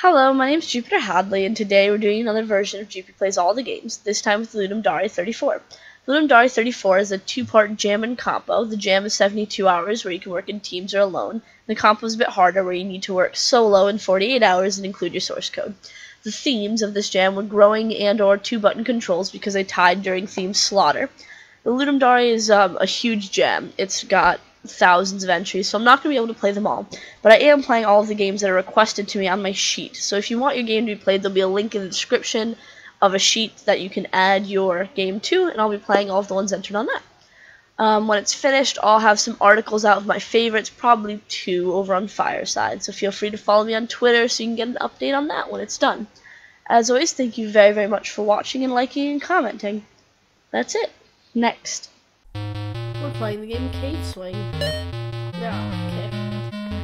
Hello, my name is Jupiter Hadley, and today we're doing another version of Jupiter Plays All the Games, this time with Ludum Dare 34. Ludum Dare 34 is a two-part jam and compo. The jam is 72 hours, where you can work in teams or alone. The compo is a bit harder, where you need to work solo in 48 hours and include your source code. The themes of this jam were growing and or two-button controls because they tied during theme slaughter. The Ludum Dare is a huge jam. It's got thousands of entries, so I'm not going to be able to play them all, but I am playing all of the games that are requested to me on my sheet. So if you want your game to be played, there'll be a link in the description of a sheet that you can add your game to, and I'll be playing all of the ones entered on that. When it's finished, I'll have some articles out of my favorites, probably two, over on Fireside, so feel free to follow me on Twitter so you can get an update on that when it's done. As always, thank you very, very much for watching and liking and commenting. That's it. Next. We're playing the game Cave Swing. Okay.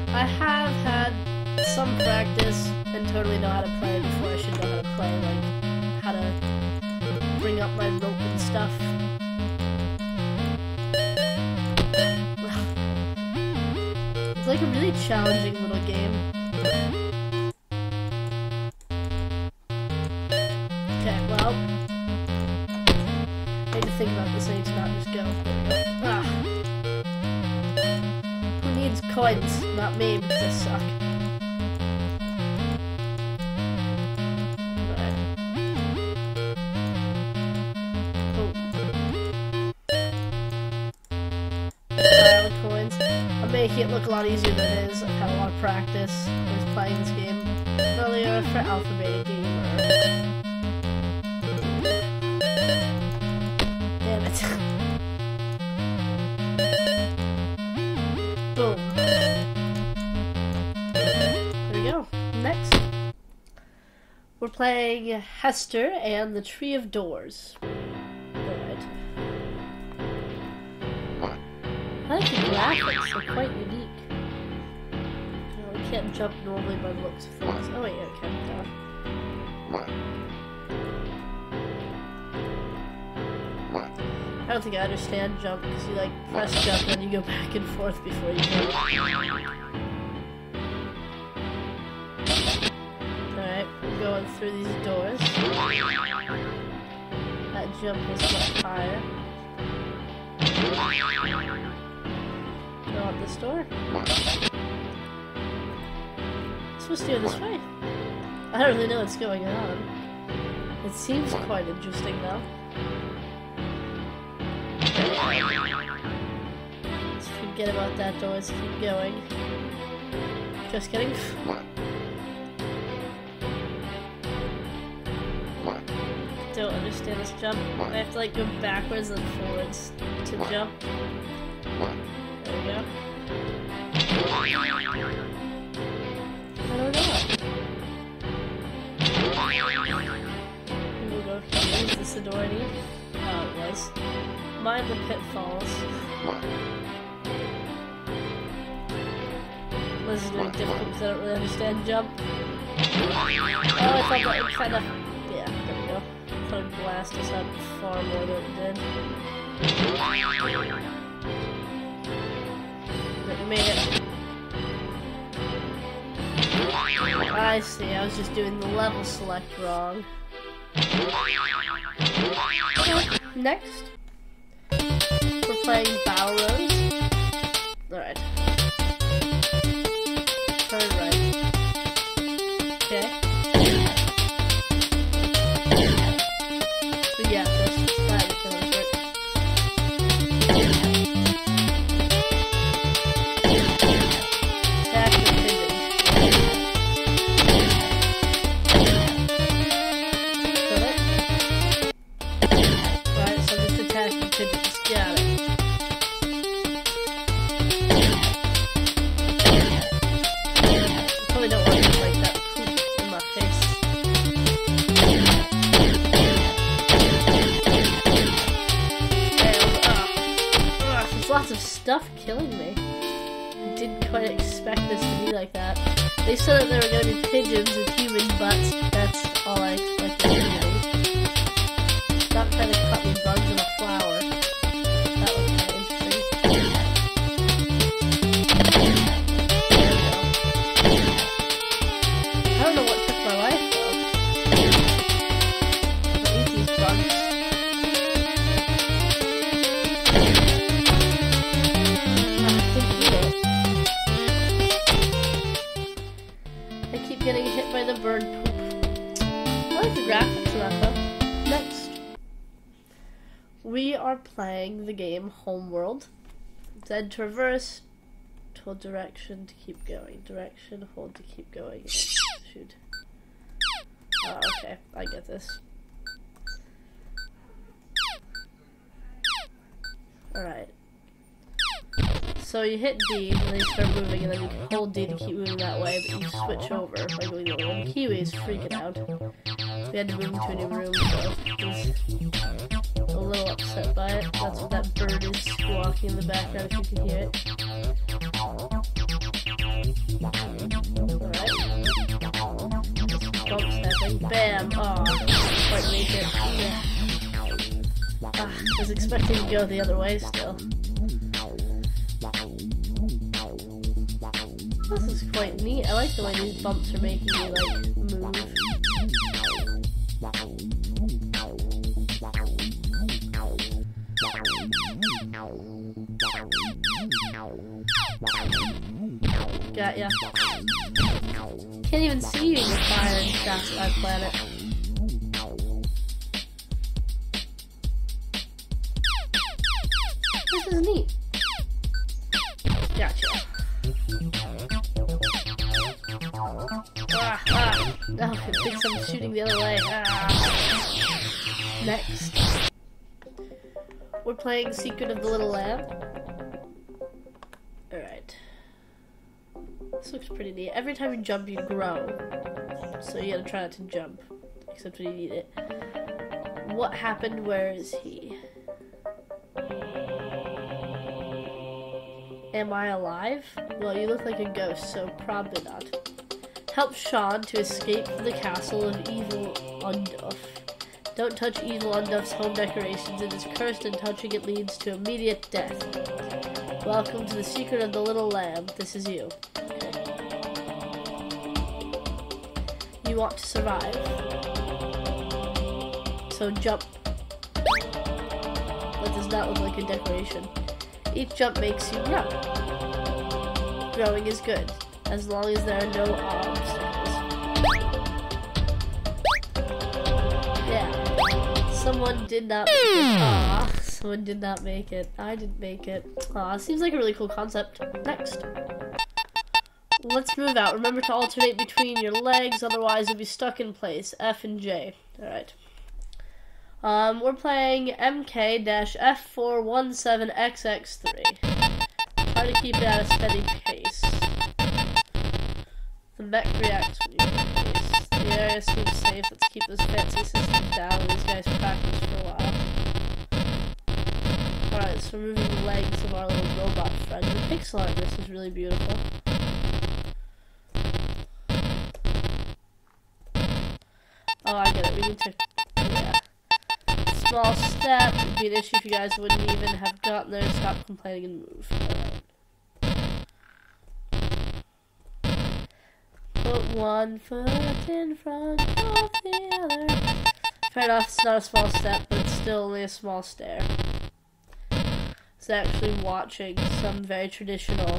I have had some practice and totally know how to play it before. I should know how to play, like, how to bring up my rope and stuff. It's like a really challenging little game. Okay, well, I need to think about this, I need to not just go. Coins, not me, but they suck. All the coins. I'm making it look a lot easier than it is. I've had a lot of practice. I was playing this game earlier for Alphabet Gamer. Damn it. Boom. There we go. Next. We're playing Hestor and the Tree of Doors. Alright. I like the graphics, they're quite unique. Oh, we can't jump normally by the looks of things. Oh, wait, I can't jump. I don't think I understand jump, because you, like, press jump and you go back and forth before you go. Alright, we're going through these doors. That jump is much higher. Go out this door. I'm supposed to go this way. I don't really know what's going on. It seems quite interesting, though. Let's forget about that door, let's keep going. Just kidding. Don't understand this jump. I have to, like, go backwards and forwards to jump. There we go. I don't know. We'll go here. Is this the door I need? Oh, it was. Mind the pitfalls. This is really difficult because I don't really understand jump. Oh, I thought that it kind of... Yeah, there we go. I thought it blasted us up far more than it did. It made it. I see, I was just doing the level select wrong. Okay, next. We're playing Battle Rose. Alright. Turn right. Okay. So yeah, that's that going for attack and pivot. Perfect. Alright, so just attack and pivot. Just got it. Stuff killing me. I didn't quite expect this to be like that. They said that there were going to be pigeons with human butts. That's all I expected to be. Stop trying to cut me bugs in a flower. That was kind of interesting. I don't know what getting hit by the bird poop. I like the graphics on that though. Next. We are playing the game Homeworld. Then traverse. Hold direction to keep going. Direction, hold to keep going. Shoot. Oh, okay. I get this. Alright. So you hit D, and then you start moving, and then you hold D to keep moving that way, but you switch over by going the other way. Kiwi's freaking out. We had to move into a new room, so he's a little upset by it. That's what that bird is squawking in the background, if you can hear it. Alright. Bump snapping. Bam! Aw, didn't quite make it. Yeah. Ah, I was expecting to go the other way still. This is quite neat. I like the way these bumps are making me, like, move. Got ya. Can't even see you in the fire and stuff on planet. This is neat. Gotcha. Oh, it thinks I'm shooting the other way. Ah. Next. We're playing Secret of the Little Lamb. Alright. This looks pretty neat. Every time you jump, you grow. So you gotta try not to jump. Except when you need it. What happened? Where is he? Am I alive? Well, you look like a ghost, so probably not. Help Sean to escape from the castle of Evil Unduff. Don't touch Evil Unduff's home decorations. It is cursed, and touching it leads to immediate death. Welcome to the Secret of the Little Lamb. This is you. You want to survive. So jump. That does not look like a decoration. Each jump makes you grow. Growing is good. As long as there are no obstacles. Yeah. Someone did not make it. Aw, someone did not make it. I didn't make it. Aw, seems like a really cool concept. Next. Let's move out. Remember to alternate between your legs, otherwise you'll be stuck in place. F and J. Alright. We're playing MK-F417XX3. Try to keep it at a steady pace. The mech reacts when you release. The area seems safe. Let's keep this fancy system down. These guys practice for a while. Alright, so we're moving the legs of our little robot friend. The pixel on this is really beautiful. Oh, I get it. We need to... yeah. Small step. It would be an issue if you guys wouldn't even have gotten there. Stop complaining and move. Alright. Put one foot in front of the other. Fair enough, it's not a small step, but it's still only a small stair. It's actually watching some very traditional,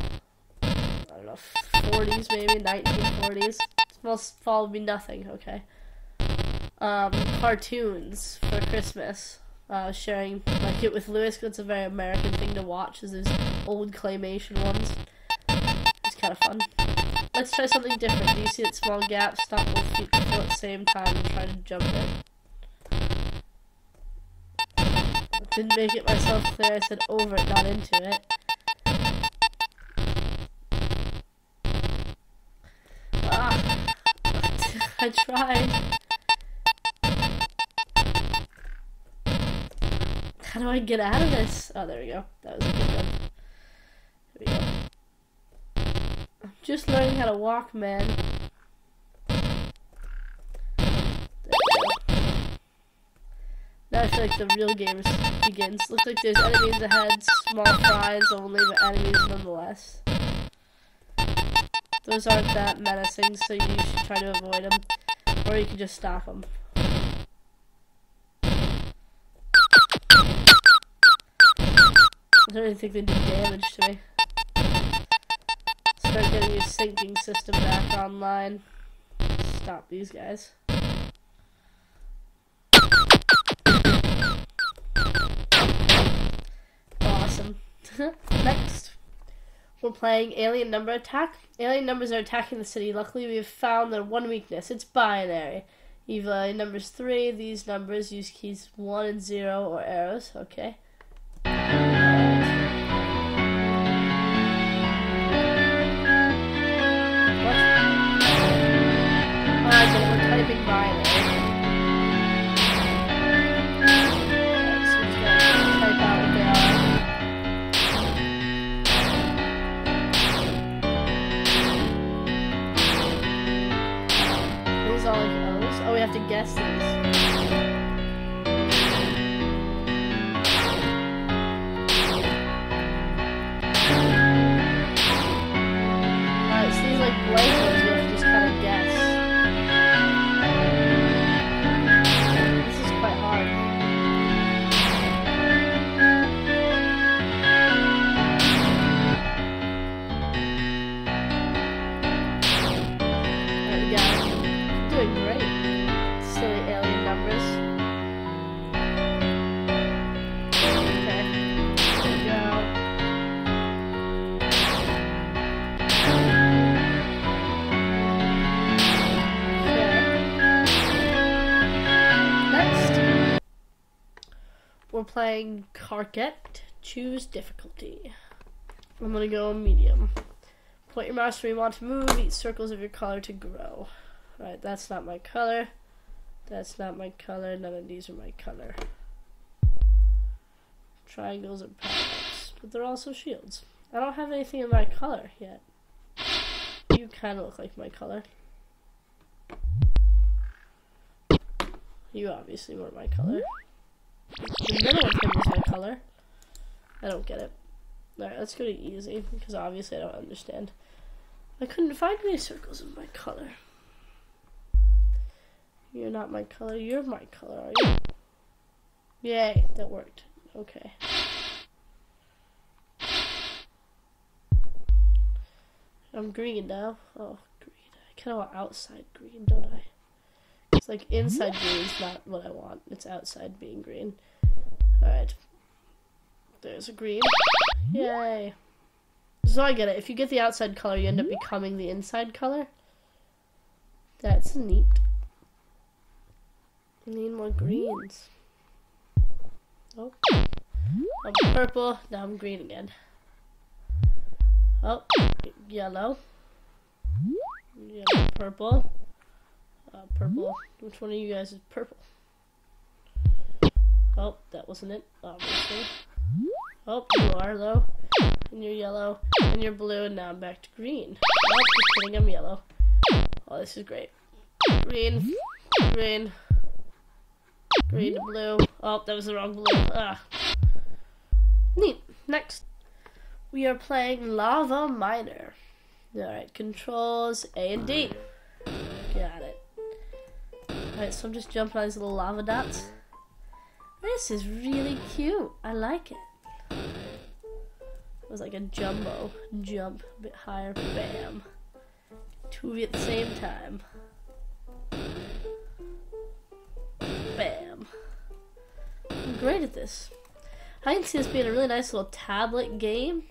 I don't know, 40s maybe, 1940s. Small fall would be nothing, okay. Cartoons for Christmas. I was sharing like it with Lewis, because it's a very American thing to watch, is those old claymation ones. It's kind of fun. Let's try something different. Do you see that small gap? Stop both feet before at the same time and try to jump in. Didn't make it myself clear. I said over it, not into it. Ah, I tried. How do I get out of this? Oh, there we go. That was a good one. Here we go. Just learning how to walk, man. There we go. Now I feel like the real game begins. Looks like there's enemies ahead, small fries only, but enemies nonetheless. Those aren't that menacing, so you should try to avoid them. Or you can just stop them. I don't really think they do damage to me. Start getting your sinking system back online. stop these guys. Awesome. Next, we're playing Alien Number Attack. Alien numbers are attacking the city. Luckily, we have found their one weakness. It's binary. Evil numbers 3. These numbers use keys 1 and 0 or arrows. Okay. We're playing Carket. Choose difficulty. I'm gonna go medium. Point your mouse where you want to move. Eat circles of your color to grow. Alright, that's not my color. That's not my color. None of these are my color. Triangles are powers, but they're also shields. I don't have anything in my color yet. You kind of look like my color. You obviously weren't my color. The middle one is my color. I don't get it. Alright, let's go to easy, because obviously I don't understand. I couldn't find any circles of my color. You're not my color, you're my color, are you? Yay, that worked. Okay. I'm green now. Oh, green. I kind of want outside green, don't I? It's like inside green is not what I want. It's outside being green. Alright. There's a green. Yay. So I get it. If you get the outside color, you end up becoming the inside color. That's neat. I need more greens. Oh. I'm purple. Now I'm green again. Oh. Yellow. Yellow, purple. Purple. Which one of you guys is purple? Oh, that wasn't it, obviously. Oh, you are, though. And you're yellow. And you're blue, and now I'm back to green. Oh, just kidding, I'm yellow. Oh, this is great. Green. Green. Green to blue. Oh, that was the wrong blue. Ah. Neat. Next. We are playing Lava Miner. Alright, controls A and D. Got it. Alright, so I'm just jumping on these little lava dots. This is really cute. I like it. It was like a jumbo. Jump a bit higher. Bam. Two at the same time. Bam. I'm great at this. I can see this being a really nice little tablet game.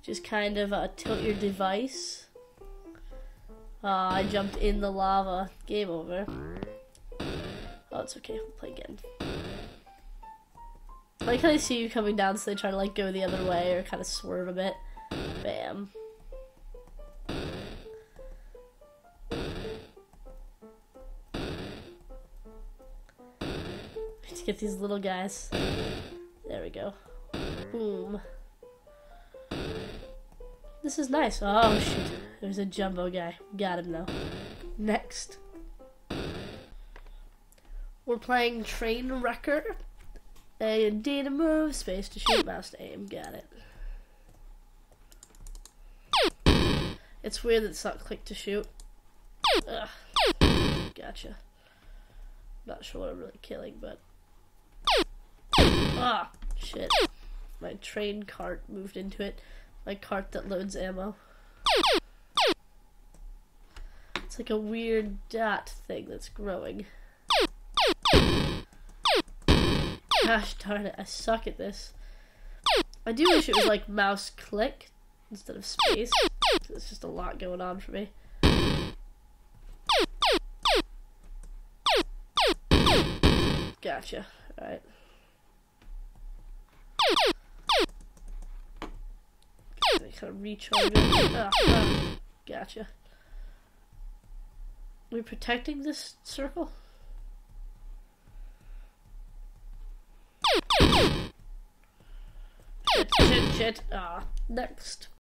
Just kind of tilt your device. I jumped in the lava. Game over. Oh, it's okay. We'll play again. I like how they see you coming down, so they try to, like, go the other way or kind of swerve a bit. Bam. Let's get these little guys. There we go. Boom. This is nice. Oh, shoot. There's a jumbo guy. Got him though. Next. We're playing Trainwrecker. A and D to move, space to shoot, mouse to aim. Got it. It's weird that it's not click to shoot. Ugh. Gotcha. Not sure what I'm really killing, but. Ah, shit. My train cart moved into it. My cart that loads ammo. It's like a weird dot thing that's growing. Gosh darn it, I suck at this. I do wish it was like mouse click instead of space. It's just a lot going on for me. Gotcha. Alright. They kind of recharge it. Oh, gotcha. We're protecting this circle? Shit, shit, shit. Ah, next.